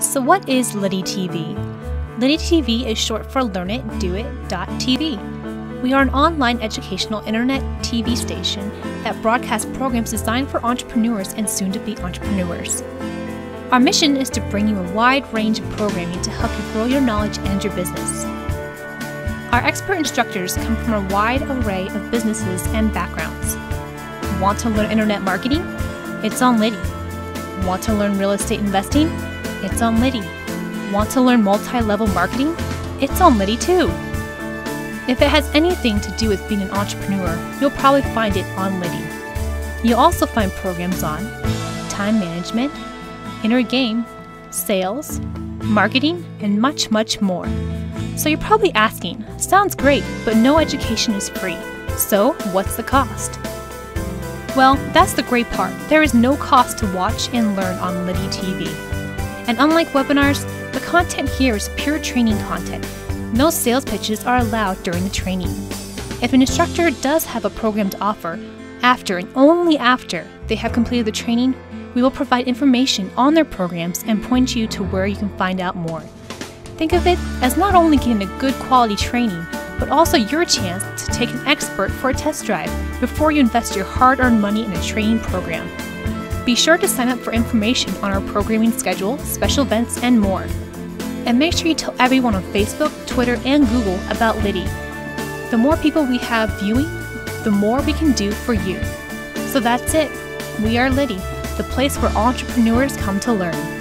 So what is LiDi TV? LiDi TV is short for LearnItDoIt.tv. We are an online educational internet TV station that broadcasts programs designed for entrepreneurs and soon-to-be entrepreneurs. Our mission is to bring you a wide range of programming to help you grow your knowledge and your business. Our expert instructors come from a wide array of businesses and backgrounds. Want to learn internet marketing? It's on LiDi. Want to learn real estate investing? It's on LiDi. Want to learn multi-level marketing? It's on LiDi too. If it has anything to do with being an entrepreneur, you'll probably find it on LiDi. You'll also find programs on time management, inner game, sales, marketing, and much, much more. So you're probably asking, sounds great, but no education is free. So what's the cost? Well, that's the great part. There is no cost to watch and learn on LiDi TV. And unlike webinars, the content here is pure training content. No sales pitches are allowed during the training. If an instructor does have a program to offer, after and only after they have completed the training, we will provide information on their programs and point you to where you can find out more. Think of it as not only getting a good quality training, but also your chance to take an expert for a test drive before you invest your hard-earned money in a training program. Be sure to sign up for information on our programming schedule, special events, and more. And make sure you tell everyone on Facebook, Twitter, and Google about LiDi. The more people we have viewing, the more we can do for you. So that's it. We are LiDi, the place where entrepreneurs come to learn.